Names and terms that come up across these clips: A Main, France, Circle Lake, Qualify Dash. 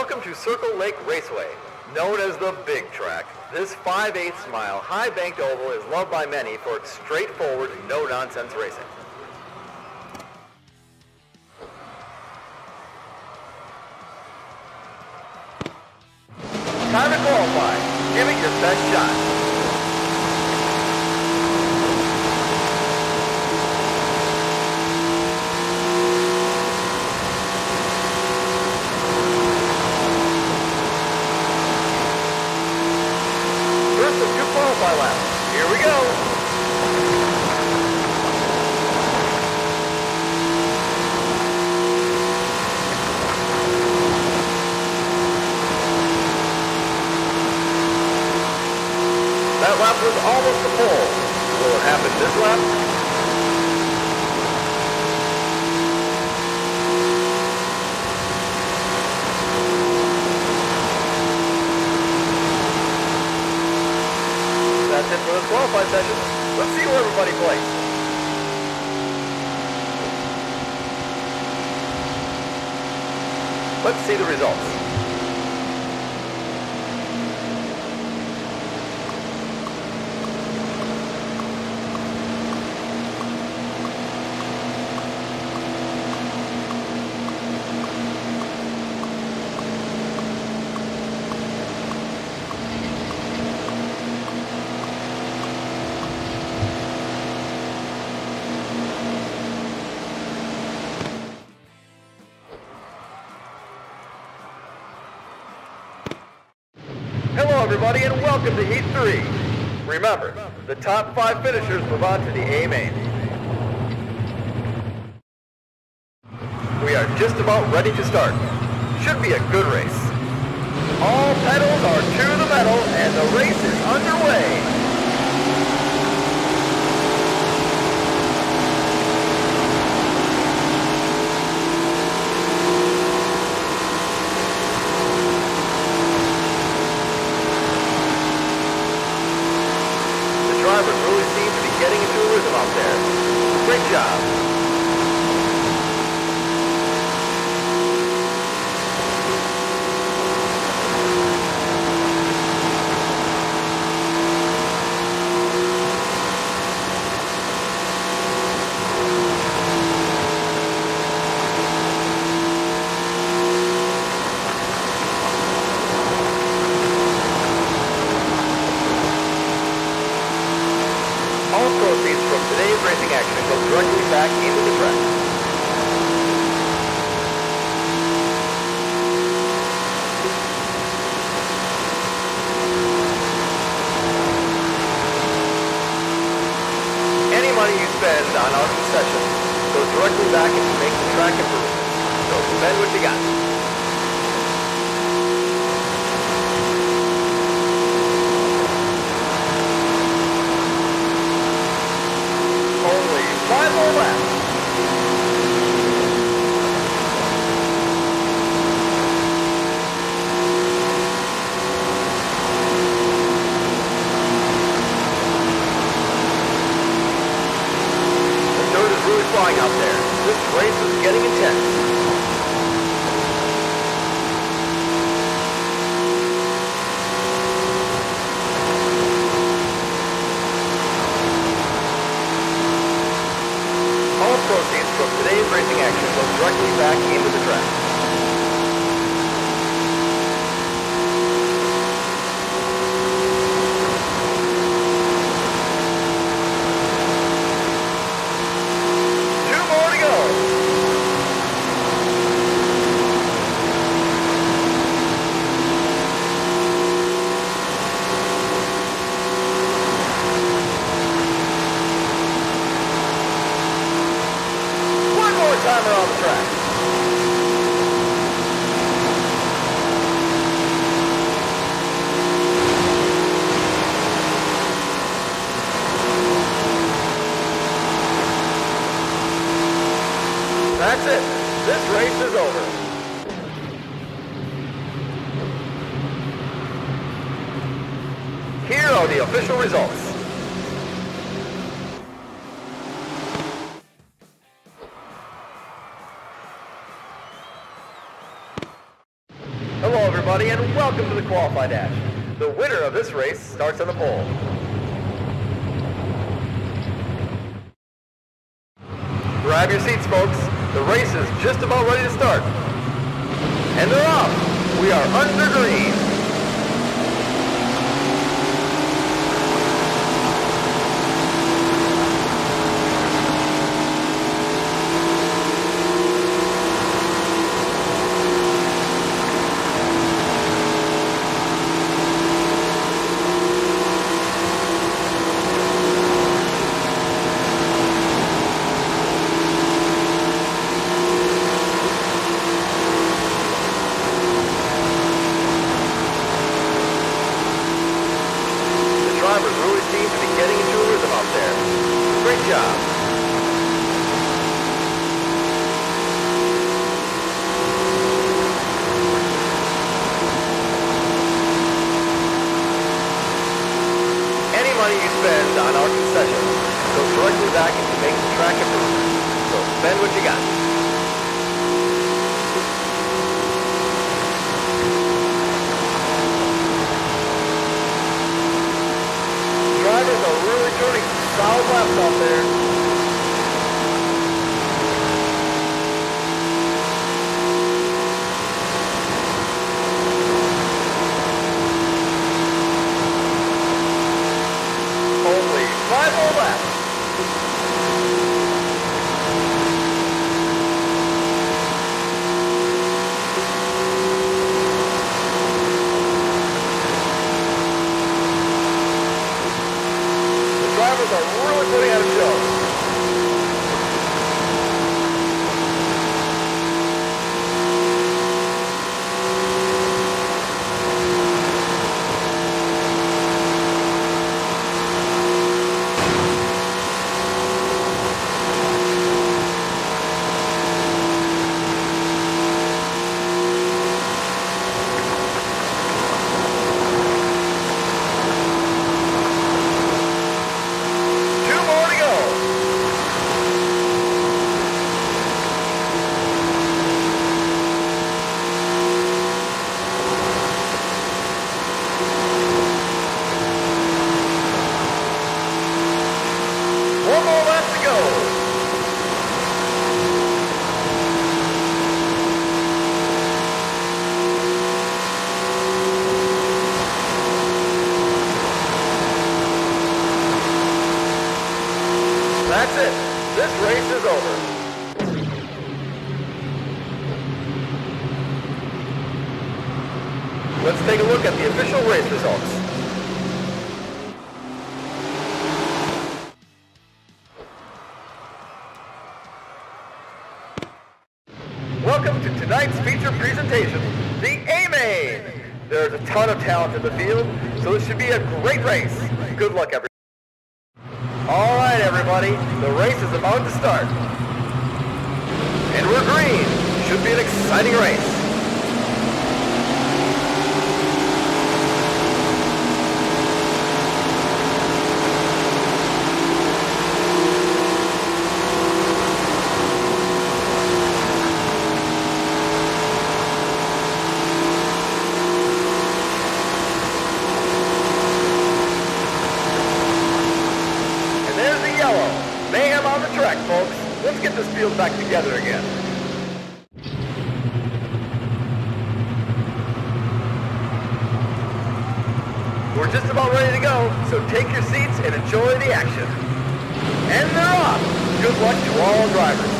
Welcome to Circle Lake Raceway, known as the Big Track. This 5/8 mile high banked oval is loved by many for its straightforward, no-nonsense racing. Time to qualify. Give it your best shot. Here we go. That lap was almost a pole. Will it happen this lap? That's it for this qualifying session. Let's see where everybody plays. Let's see the results. Hello everybody and welcome to Heat 3. Remember, the top 5 finishers move on to the A main. We are just about ready to start. Should be a good race. All pedals are to the metal and the race is underway. Getting into a rhythm out there. Great job. Proceeds from today's racing action go directly back into the track. Any money you spend on our concession goes directly back into making the track improvements. So spend what you got. Flying out there. This race is getting intense. All proceeds from today's racing action go directly back into the track. Timer on the track. That's it. This race is over. Here are the official results. everybody, and welcome to the Qualify Dash. The winner of this race starts on the pole. Grab your seats, folks. The race is just about ready to start. And they're off. We are under green. On our concession goes directly back into making track improvements. So spend what you got. Drivers are really turning solid laps out there. That's it. This race is over. Let's take a look at the official race results. Welcome to tonight's feature presentation, the A-Main. There's a ton of talent in the field, so this should be a great race. Good luck, everyone. All right, everybody, the race is about to start. And we're green. Should be an exciting race. Folks, let's get this field back together again. We're just about ready to go, so take your seats and enjoy the action. And they're off! Good luck to all drivers.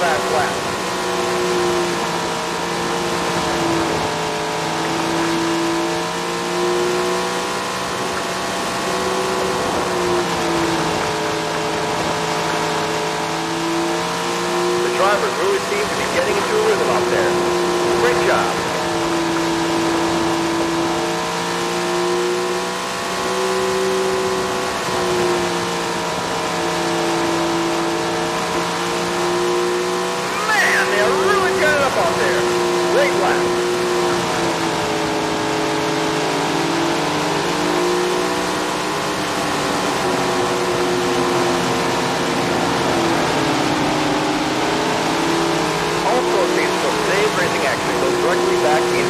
back lap. Drivers really seem to be getting into a rhythm out there. Great job. Man, they really got it up out there. Great lap. Really seem to be getting into a rhythm out there.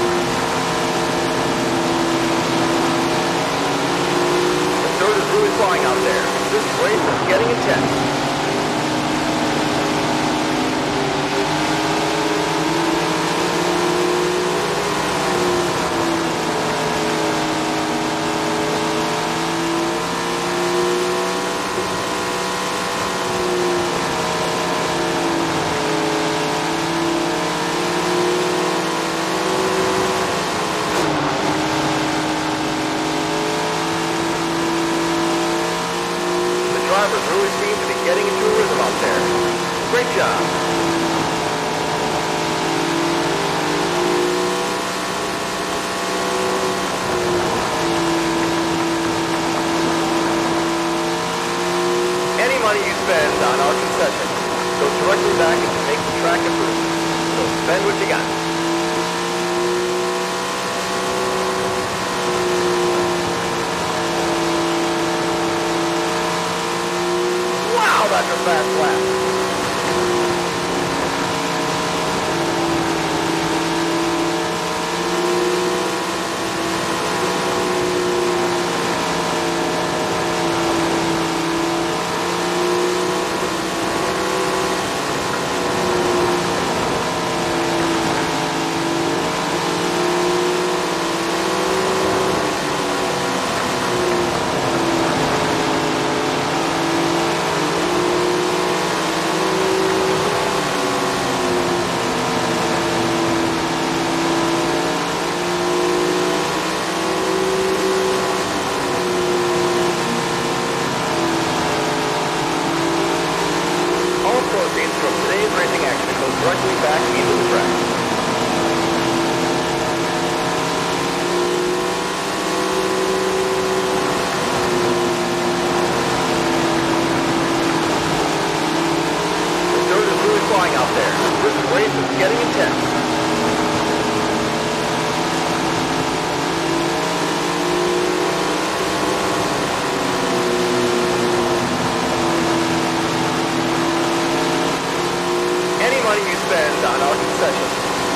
Great job. Any money you spend on our concession goes directly back into making the track improvements. So spend what you got. That's a fast lap. Directly back into the track. The dirt is really flying out there. This race is getting intense. On our concession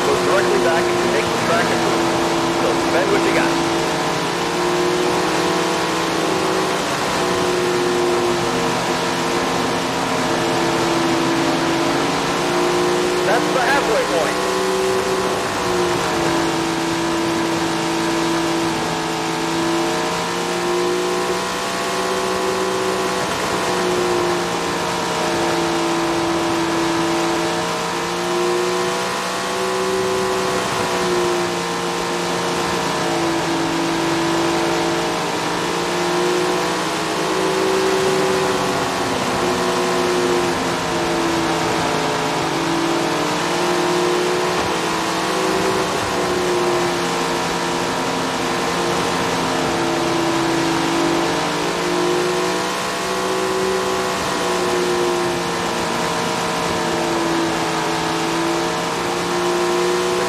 goes directly back into making the track improvements. So spend what you got. That's the halfway point.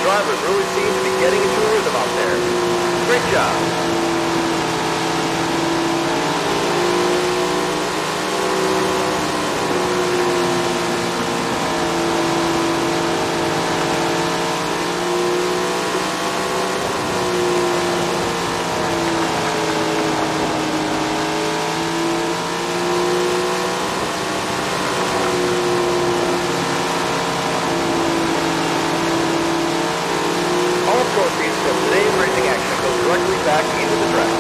Drivers really seem to be getting into a rhythm out there. Great job. Today's racing action goes directly back into the track.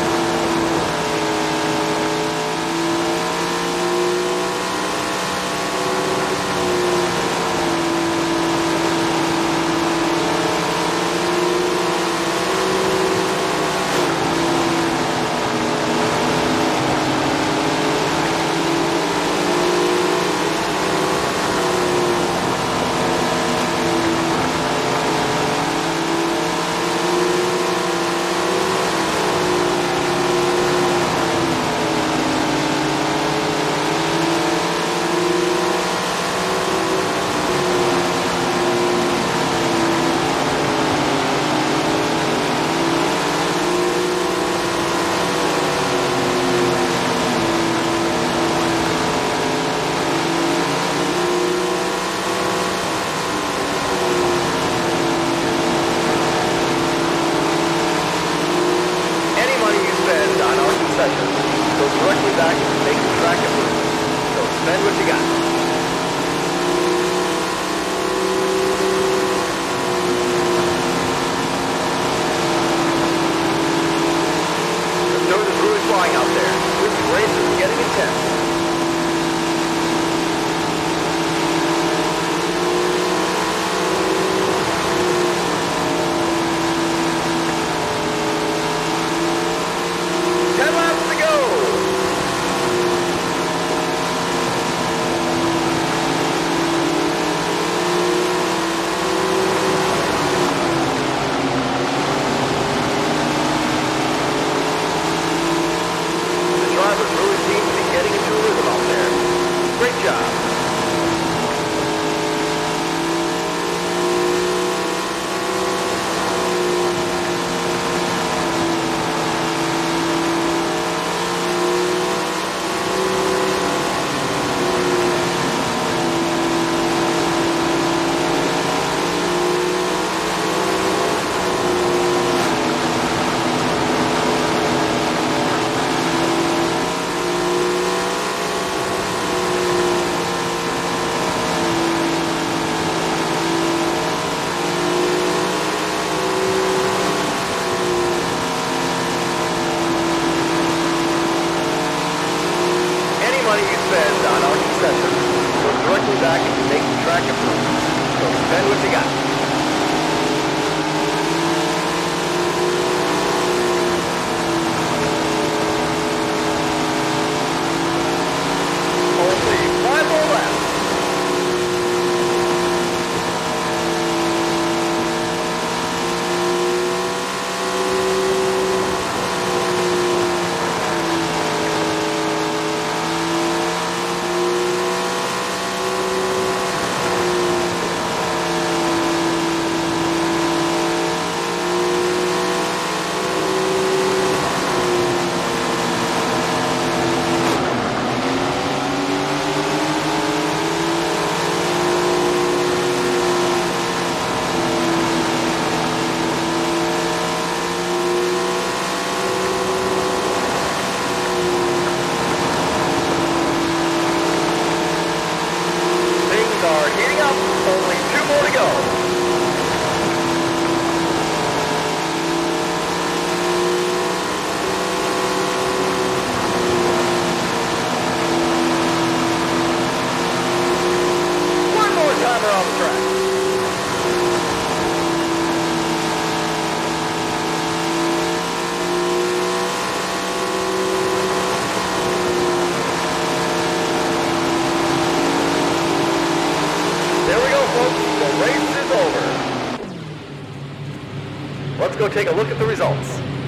Let's go take a look at the results.